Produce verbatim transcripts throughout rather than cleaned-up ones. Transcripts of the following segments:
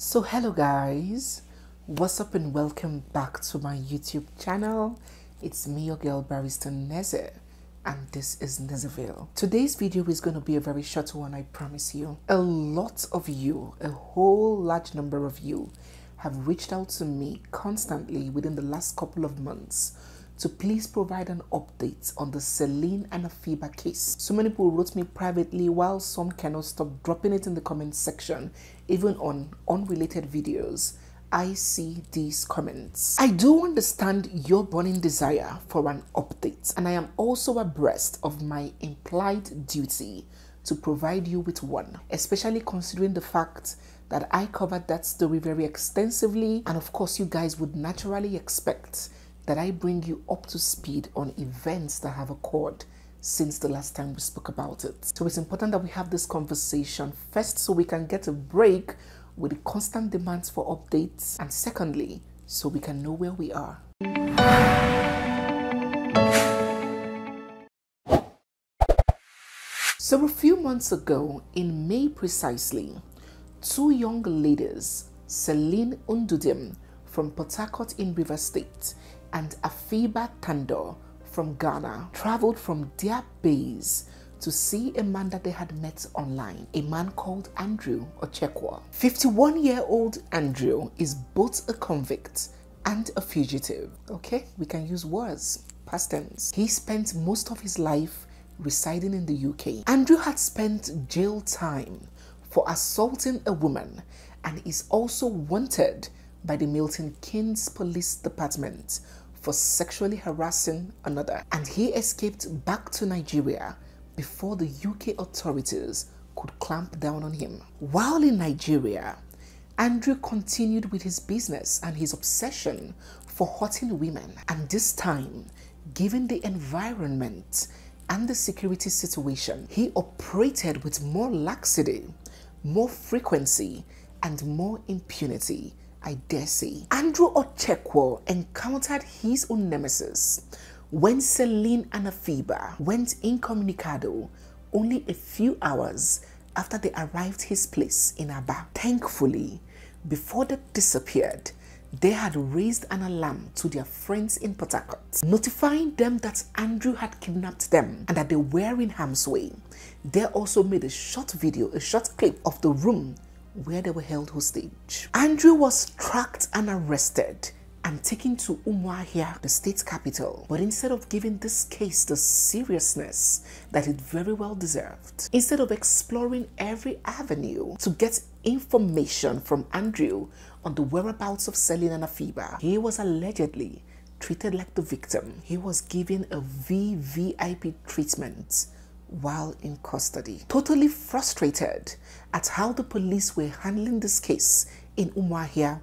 So hello guys, what's up and welcome back to my YouTube channel. It's me, your girl Baristan Neze, and this is Nezeville. Today's video is going to be a very short one, I promise you. A lot of you, a whole large number of you have reached out to me constantly within the last couple of months to please provide an update on the Celine and Afiba case. So many people wrote me privately, while some cannot stop dropping it in the comment section, even on unrelated videos. I see these comments. I do understand your burning desire for an update, and I am also abreast of my implied duty to provide you with one, especially considering the fact that I covered that story very extensively, and of course you guys would naturally expect that I bring you up to speed on events that have occurred since the last time we spoke about it. So it's important that we have this conversation first, so we can get a break with the constant demands for updates, and secondly, so we can know where we are. So a few months ago, in May precisely, two young ladies, Celine Undudim from Port Harcourt in Rivers State and Afiba Tando from Ghana, traveled from their base to see a man that they had met online, a man called Andrew Ochekwo. fifty-one-year-old Andrew is both a convict and a fugitive. Okay, we can use words, past tense. He spent most of his life residing in the U K. Andrew had spent jail time for assaulting a woman and is also wanted by the Milton Keynes Police Department for sexually harassing another, and he escaped back to Nigeria before the U K authorities could clamp down on him. While in Nigeria, Andrew continued with his business and his obsession for hurting women, and this time, given the environment and the security situation, he operated with more laxity, more frequency, and more impunity, I dare say. Andrew Ochekwo encountered his own nemesis when Celine and Afiba went incommunicado only a few hours after they arrived his place in Aba. Thankfully, before they disappeared, they had raised an alarm to their friends in Port Harcourt, notifying them that Andrew had kidnapped them and that they were in harm's way. They also made a short video, a short clip of the room where they were held hostage. Andrew was tracked and arrested and taken to Umuahia, the state capital. But instead of giving this case the seriousness that it very well deserved, instead of exploring every avenue to get information from Andrew on the whereabouts of Celine and Afiba, he was allegedly treated like the victim. He was given a V V I P treatment while in custody. Totally frustrated at how the police were handling this case in Umuahia,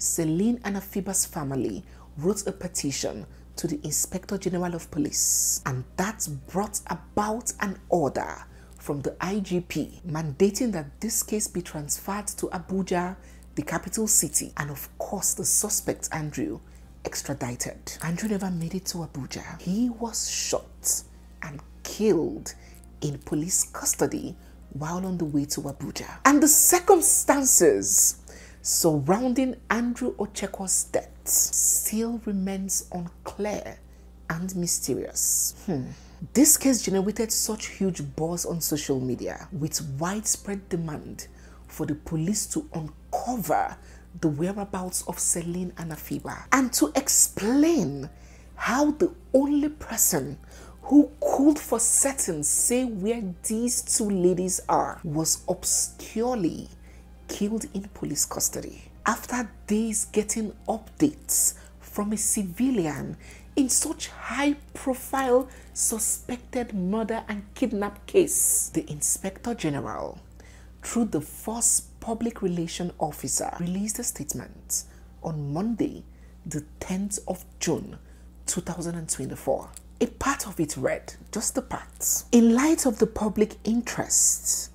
Celine and Afiba's family wrote a petition to the Inspector General of Police, and that brought about an order from the I G P mandating that this case be transferred to Abuja, the capital city, and of course the suspect Andrew extradited. Andrew never made it to Abuja. He was shot and killed in police custody while on the way to Abuja. And the circumstances surrounding Andrew Ochekwo's death still remains unclear and mysterious. Hmm. This case generated such huge buzz on social media, with widespread demand for the police to uncover the whereabouts of Celine and Afiba, and to explain how the only person who could for certain say where these two ladies are was obscurely killed in police custody. After days getting updates from a civilian in such high-profile suspected murder and kidnap case, the Inspector General, through the first public relations officer, released a statement on Monday, the tenth of June two thousand twenty-four. A part of it read, just the part: in light of the public interest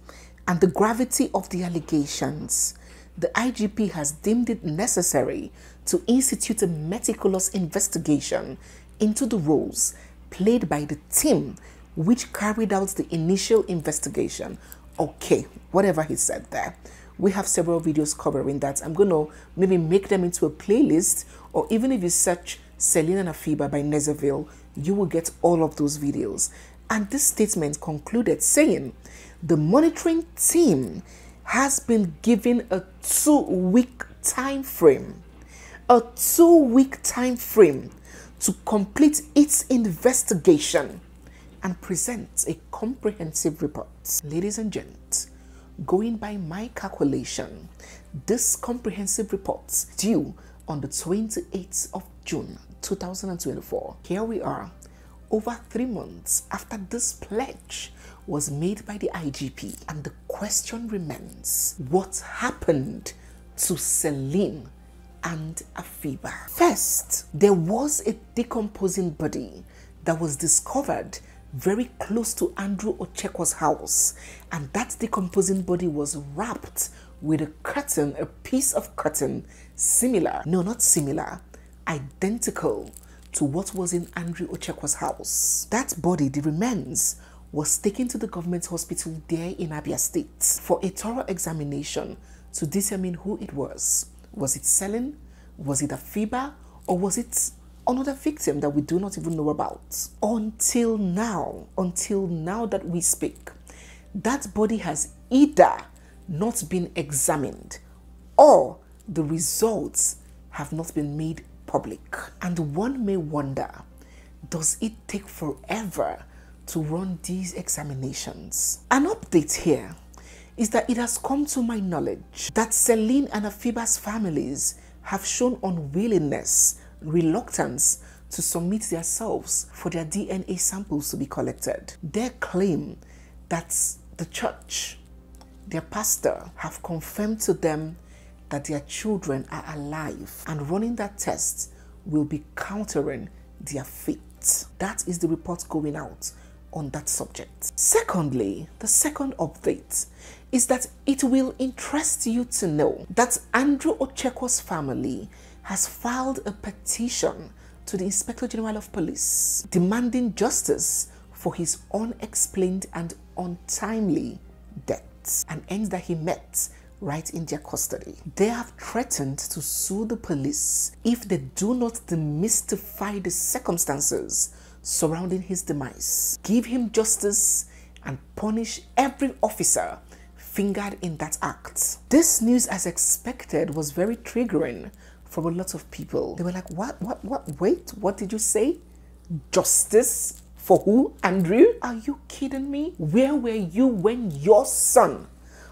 and the gravity of the allegations, the I G P has deemed it necessary to institute a meticulous investigation into the roles played by the team which carried out the initial investigation. Okay, whatever he said there. we have several videos covering that. I'm going to maybe make them into a playlist, or even if you search Celine and Afiba by Nezeville, you will get all of those videos. And this statement concluded saying, the monitoring team has been given a two-week time frame, a two-week time frame to complete its investigation and present a comprehensive report. Ladies and gents, going by my calculation, this comprehensive report due on the twenty-eighth of June two thousand twenty-four. Here we are, over three months after this pledge was made by the I G P, and the question remains, what happened to Celine and Afiba? First, there was a decomposing body that was discovered very close to Andrew Ochekwo's house, and that decomposing body was wrapped with a curtain, a piece of curtain similar, no not similar, identical to what was in Andrew Ochekwo's house. That body, the remains, was taken to the government hospital there in Abia State for a thorough examination to determine who it was. Was it Celine? Was it Afiba? Or was it another victim that we do not even know about? Until now, until now that we speak, that body has either not been examined or the results have not been made public. And one may wonder, does it take forever to run these examinations? An update here is that it has come to my knowledge that Celine and Afiba's families have shown unwillingness, reluctance to submit themselves for their D N A samples to be collected. Their claim that the church, their pastor, have confirmed to them that their children are alive, and running that test will be countering their faith. That is the report going out on that subject. Secondly, the second update is that it will interest you to know that Andrew Ochekwo's family has filed a petition to the Inspector General of Police demanding justice for his unexplained and untimely death, and ends that he met right in their custody. They have threatened to sue the police if they do not demystify the circumstances surrounding his demise, give him justice, and punish every officer fingered in that act. This news, as expected, was very triggering for a lot of people. They were like, what, what, what, wait, what did you say? Justice? For who, Andrew? Are you kidding me? Where were you when your son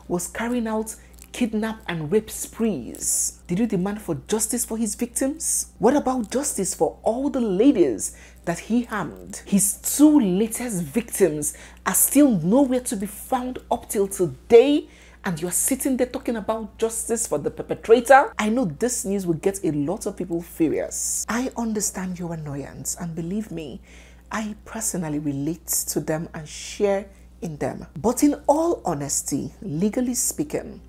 was carrying out kidnap and rape sprees? Did you demand for justice for his victims? What about justice for all the ladies that he harmed? His two latest victims are still nowhere to be found up till today, and you're sitting there talking about justice for the perpetrator? I know this news will get a lot of people furious. I understand your annoyance, and believe me, I personally relate to them and share in them. But in all honesty, legally speaking,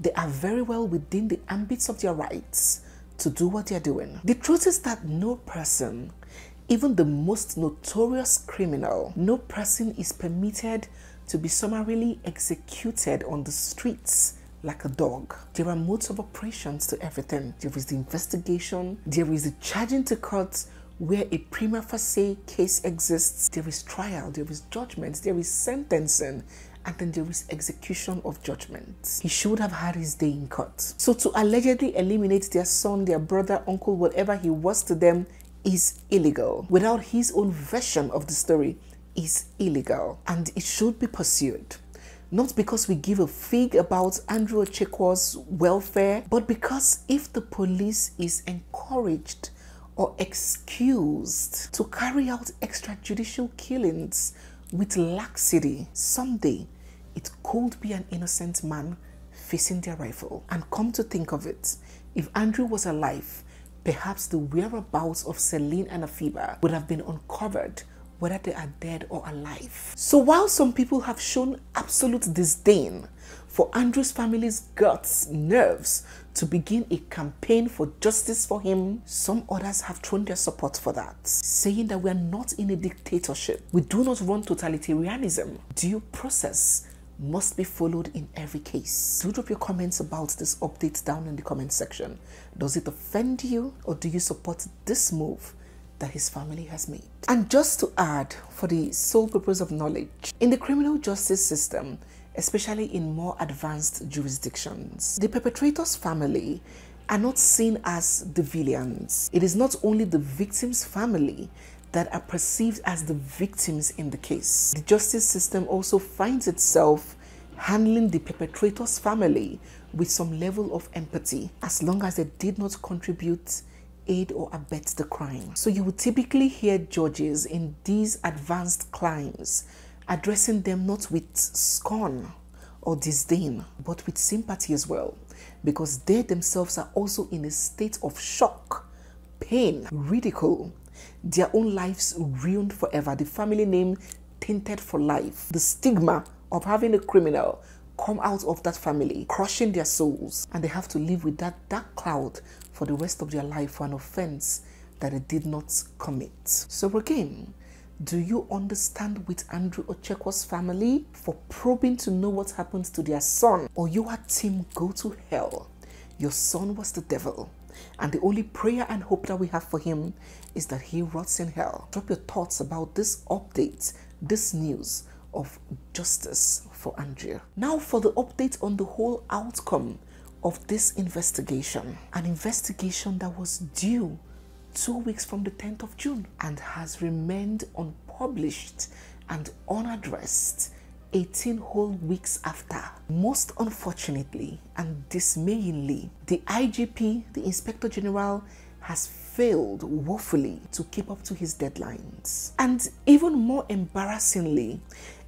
they are very well within the ambits of their rights to do what they are doing. The truth is that no person, even the most notorious criminal, no person is permitted to be summarily executed on the streets like a dog. There are modes of operations to everything. There is the investigation, there is the charging to court where a prima facie case exists, there is trial, there is judgment, there is sentencing, and then there is execution of judgment. He should have had his day in court. So to allegedly eliminate their son, their brother, uncle, whatever he was to them, is illegal. Without his own version of the story, is illegal. And it should be pursued. Not because we give a fig about Andrew Ochekwo's welfare, but because if the police is encouraged or excused to carry out extrajudicial killings with laxity, someday it could be an innocent man facing their rifle. And come to think of it, if Andrew was alive, perhaps the whereabouts of Celine and Afiba would have been uncovered, whether they are dead or alive. So while some people have shown absolute disdain for Andrew's family's guts, nerves to begin a campaign for justice for him, some others have thrown their support for that, saying that we are not in a dictatorship. We do not run totalitarianism. Due process must be followed in every case. Do drop your comments about this update down in the comment section. Does it offend you, or do you support this move that his family has made? And just to add, for the sole purpose of knowledge, in the criminal justice system, especially in more advanced jurisdictions, the perpetrator's family are not seen as the villains. It is not only the victim's family that are perceived as the victims in the case. The justice system also finds itself handling the perpetrator's family with some level of empathy, as long as they did not contribute, aid or abet the crime. So you would typically hear judges in these advanced crimes addressing them not with scorn or disdain, but with sympathy as well, because they themselves are also in a state of shock, pain, ridicule, their own lives ruined forever, the family name tainted for life, the stigma of having a criminal come out of that family, crushing their souls, and they have to live with that dark cloud for the rest of their life for an offense that they did not commit. So again, do you understand with Andrew Ochekwo's family for probing to know what happened to their son? Or you are team go to hell? Your son was the devil, and the only prayer and hope that we have for him is that he rots in hell. Drop your thoughts about this update, this news of justice for Andrew. Now for the update on the whole outcome of this investigation. An investigation that was due two weeks from the tenth of June and has remained unpublished and unaddressed eighteen whole weeks after. Most unfortunately and dismayingly, the I G P, the Inspector General, has failed woefully to keep up to his deadlines. And even more embarrassingly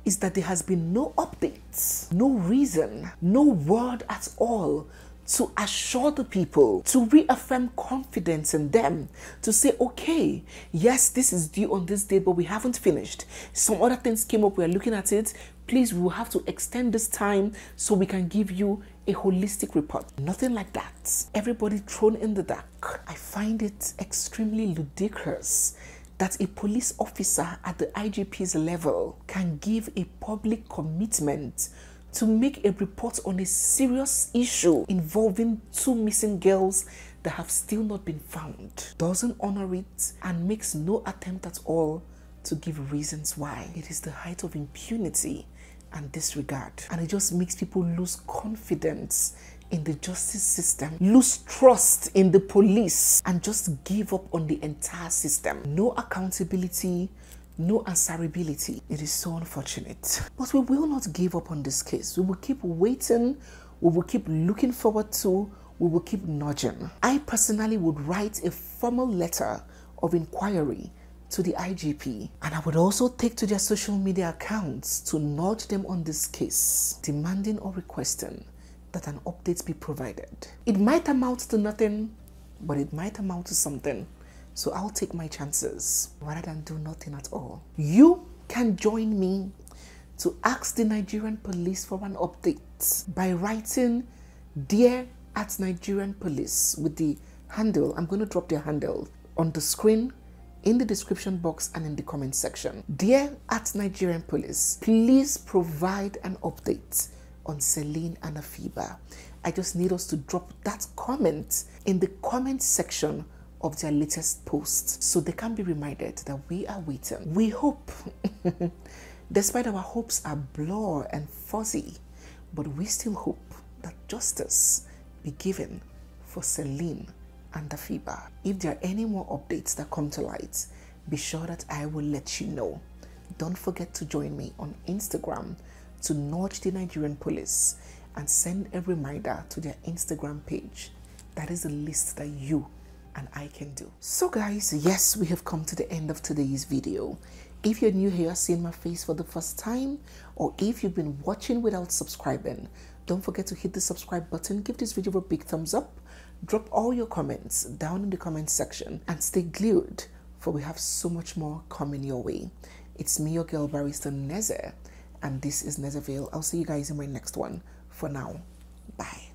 is that there has been no updates, no reason, no word at all to assure the people, to reaffirm confidence in them, to say, okay, yes, this is due on this date, but we haven't finished. Some other things came up, we're looking at it. Please, we will have to extend this time so we can give you a holistic report. Nothing like that. Everybody thrown in the dark. I find it extremely ludicrous that a police officer at the I G P's level can give a public commitment to make a report on a serious issue involving two missing girls that have still not been found, doesn't honor it, and makes no attempt at all to give reasons why. It is the height of impunity and disregard, and it just makes people lose confidence in the justice system, lose trust in the police, and just give up on the entire system. No accountability, no answerability. It is so unfortunate. But we will not give up on this case. We will keep waiting. We will keep looking forward to. We will keep nudging. I personally would write a formal letter of inquiry to the I G P, and I would also take to their social media accounts to nudge them on this case, demanding or requesting that an update be provided. It might amount to nothing, but it might amount to something. So I'll take my chances rather than do nothing at all. You can join me to ask the Nigerian police for an update by writing Dear at Nigerian Police with the handle. I'm going to drop their handle on the screen, in the description box, and in the comment section. Dear at Nigerian Police, please provide an update on Celine and Afiba. I just need us to drop that comment in the comment section of their latest post so they can be reminded that we are waiting. We hope, despite our hopes are blurred and fuzzy, but we still hope that justice be given for Celine and Afiba. If there are any more updates that come to light, be sure that I will let you know. Don't forget to join me on Instagram to nudge the Nigerian police and send a reminder to their Instagram page. That is the least that you and I can do. So guys, yes, we have come to the end of today's video. If you're new here, seeing my face for the first time, or if you've been watching without subscribing, don't forget to hit the subscribe button, give this video a big thumbs up, drop all your comments down in the comment section, and stay glued, for we have so much more coming your way. It's me, your girl, Baristan Neze, and this is Nezeville. I'll see you guys in my next one. For now, bye.